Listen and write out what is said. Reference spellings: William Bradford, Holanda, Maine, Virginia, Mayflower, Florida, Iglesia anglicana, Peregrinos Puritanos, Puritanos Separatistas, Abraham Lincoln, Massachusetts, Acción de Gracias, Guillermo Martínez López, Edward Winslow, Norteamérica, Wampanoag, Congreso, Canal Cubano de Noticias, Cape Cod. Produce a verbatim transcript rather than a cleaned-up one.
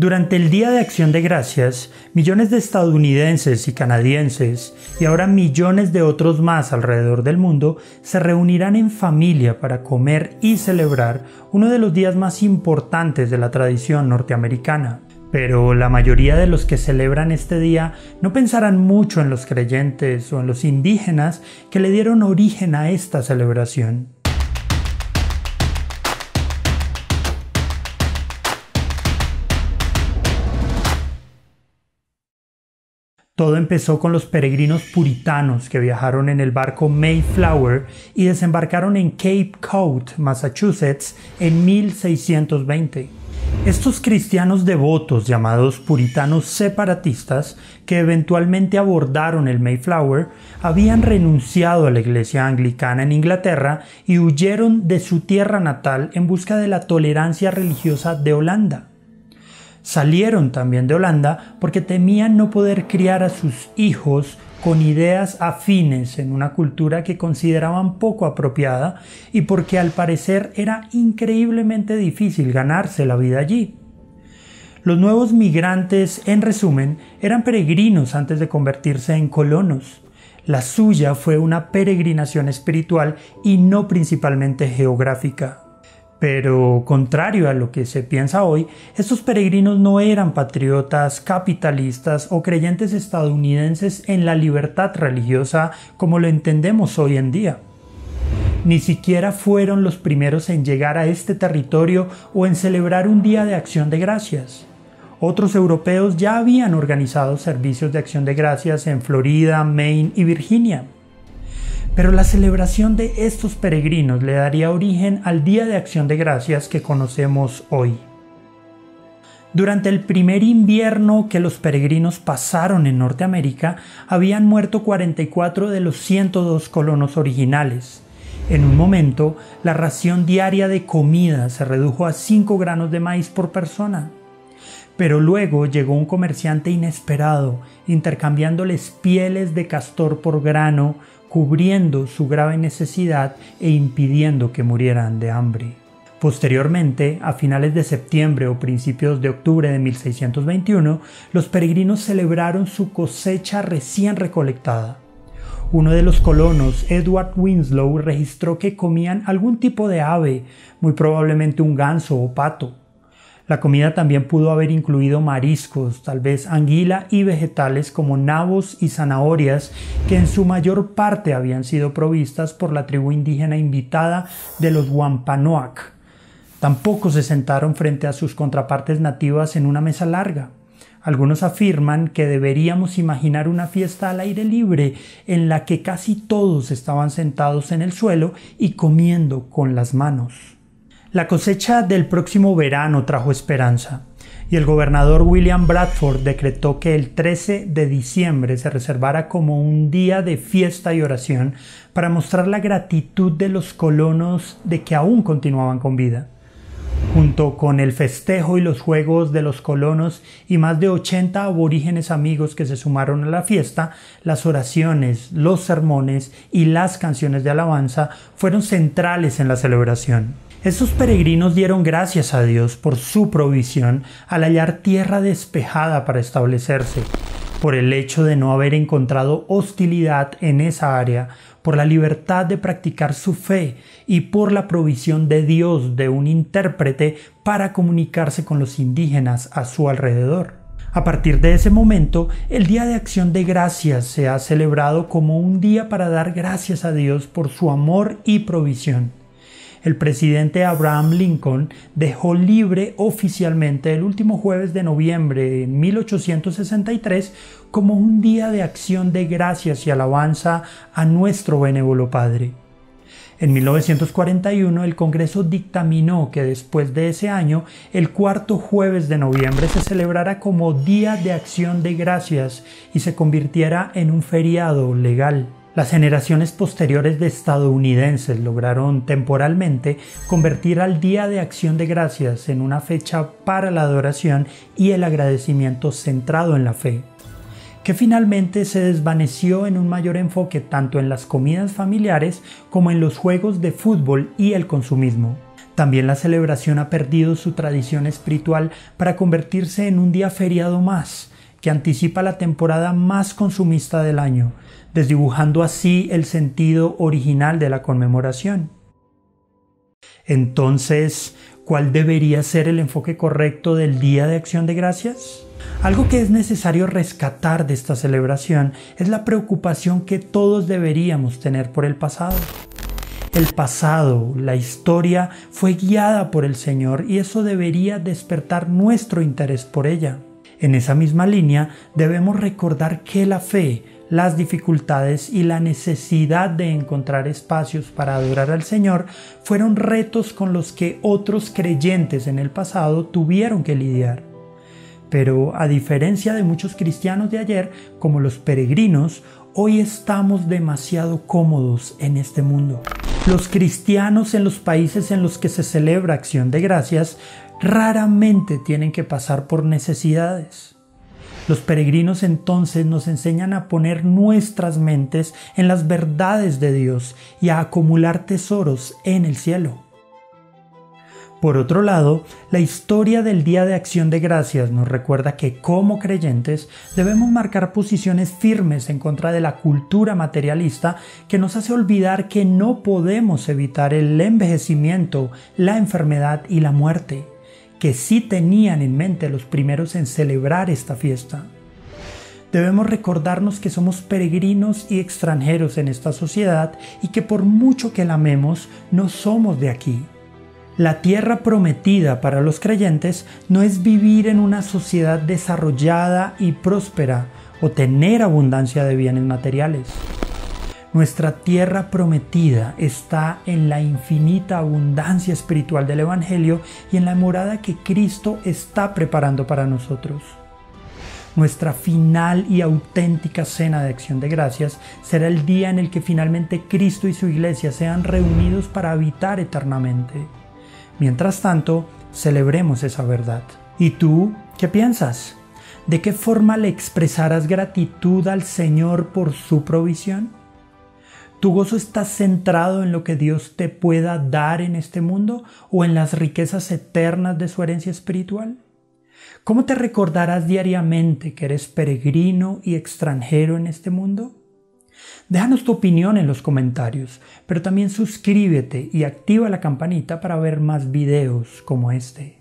Durante el Día de Acción de Gracias, millones de estadounidenses y canadienses, y ahora millones de otros más alrededor del mundo, se reunirán en familia para comer y celebrar uno de los días más importantes de la tradición norteamericana. Pero la mayoría de los que celebran este día no pensarán mucho en los creyentes o en los indígenas que le dieron origen a esta celebración. Todo empezó con los peregrinos puritanos que viajaron en el barco Mayflower y desembarcaron en Cape Cod, Massachusetts, en mil seiscientos veinte. Estos cristianos devotos, llamados puritanos separatistas, que eventualmente abordaron el Mayflower, habían renunciado a la Iglesia anglicana en Inglaterra y huyeron de su tierra natal en busca de la tolerancia religiosa de Holanda. Salieron también de Holanda porque temían no poder criar a sus hijos con ideas afines en una cultura que consideraban poco apropiada y porque al parecer era increíblemente difícil ganarse la vida allí. Los nuevos migrantes, en resumen, eran peregrinos antes de convertirse en colonos. La suya fue una peregrinación espiritual y no principalmente geográfica. Pero, contrario a lo que se piensa hoy, estos peregrinos no eran patriotas, capitalistas o creyentes estadounidenses en la libertad religiosa como lo entendemos hoy en día. Ni siquiera fueron los primeros en llegar a este territorio o en celebrar un Día de Acción de Gracias. Otros europeos ya habían organizado servicios de Acción de Gracias en Florida, Maine y Virginia. Pero la celebración de estos peregrinos le daría origen al Día de Acción de Gracias que conocemos hoy. Durante el primer invierno que los peregrinos pasaron en Norteamérica, habían muerto cuarenta y cuatro de los ciento dos colonos originales. En un momento, la ración diaria de comida se redujo a cinco granos de maíz por persona. Pero luego llegó un comerciante inesperado, intercambiándoles pieles de castor por grano, cubriendo su grave necesidad e impidiendo que murieran de hambre. Posteriormente, a finales de septiembre o principios de octubre de mil seiscientos veintiuno, los peregrinos celebraron su cosecha recién recolectada. Uno de los colonos, Edward Winslow, registró que comían algún tipo de ave, muy probablemente un ganso o pato. La comida también pudo haber incluido mariscos, tal vez anguila y vegetales como nabos y zanahorias que en su mayor parte habían sido provistas por la tribu indígena invitada de los Wampanoag. Tampoco se sentaron frente a sus contrapartes nativas en una mesa larga. Algunos afirman que deberíamos imaginar una fiesta al aire libre en la que casi todos estaban sentados en el suelo y comiendo con las manos. La cosecha del próximo verano trajo esperanza, y el gobernador William Bradford decretó que el trece de diciembre se reservara como un día de fiesta y oración para mostrar la gratitud de los colonos de que aún continuaban con vida. Junto con el festejo y los juegos de los colonos y más de ochenta aborígenes amigos que se sumaron a la fiesta, las oraciones, los sermones y las canciones de alabanza fueron centrales en la celebración. Estos peregrinos dieron gracias a Dios por su provisión al hallar tierra despejada para establecerse, por el hecho de no haber encontrado hostilidad en esa área, por la libertad de practicar su fe y por la provisión de Dios de un intérprete para comunicarse con los indígenas a su alrededor. A partir de ese momento, el Día de Acción de Gracias se ha celebrado como un día para dar gracias a Dios por su amor y provisión. El presidente Abraham Lincoln dejó libre oficialmente el último jueves de noviembre de mil ochocientos sesenta y tres como un día de acción de gracias y alabanza a nuestro benévolo Padre. En mil novecientos cuarenta y uno, el Congreso dictaminó que después de ese año, el cuarto jueves de noviembre se celebrara como Día de Acción de Gracias y se convirtiera en un feriado legal. Las generaciones posteriores de estadounidenses lograron temporalmente convertir al Día de Acción de Gracias en una fecha para la adoración y el agradecimiento centrado en la fe, que finalmente se desvaneció en un mayor enfoque tanto en las comidas familiares como en los juegos de fútbol y el consumismo. También la celebración ha perdido su tradición espiritual para convertirse en un día feriado más, que anticipa la temporada más consumista del año, desdibujando así el sentido original de la conmemoración. Entonces, ¿cuál debería ser el enfoque correcto del Día de Acción de Gracias? Algo que es necesario rescatar de esta celebración es la preocupación que todos deberíamos tener por el pasado. El pasado, la historia, fue guiada por el Señor y eso debería despertar nuestro interés por ella. En esa misma línea, debemos recordar que la fe, las dificultades y la necesidad de encontrar espacios para adorar al Señor fueron retos con los que otros creyentes en el pasado tuvieron que lidiar. Pero a diferencia de muchos cristianos de ayer, como los peregrinos, hoy estamos demasiado cómodos en este mundo. Los cristianos en los países en los que se celebra Acción de Gracias raramente tienen que pasar por necesidades. Los peregrinos entonces nos enseñan a poner nuestras mentes en las verdades de Dios y a acumular tesoros en el cielo. Por otro lado, la historia del Día de Acción de Gracias nos recuerda que, como creyentes, debemos marcar posiciones firmes en contra de la cultura materialista que nos hace olvidar que no podemos evitar el envejecimiento, la enfermedad y la muerte, que sí tenían en mente los primeros en celebrar esta fiesta. Debemos recordarnos que somos peregrinos y extranjeros en esta sociedad y que por mucho que la amemos, no somos de aquí. La tierra prometida para los creyentes no es vivir en una sociedad desarrollada y próspera o tener abundancia de bienes materiales. Nuestra tierra prometida está en la infinita abundancia espiritual del Evangelio y en la morada que Cristo está preparando para nosotros. Nuestra final y auténtica cena de Acción de Gracias será el día en el que finalmente Cristo y su Iglesia sean reunidos para habitar eternamente. Mientras tanto, celebremos esa verdad. ¿Y tú qué piensas? ¿De qué forma le expresarás gratitud al Señor por su provisión? ¿Tu gozo está centrado en lo que Dios te pueda dar en este mundo o en las riquezas eternas de su herencia espiritual? ¿Cómo te recordarás diariamente que eres peregrino y extranjero en este mundo? Déjanos tu opinión en los comentarios, pero también suscríbete y activa la campanita para ver más videos como este.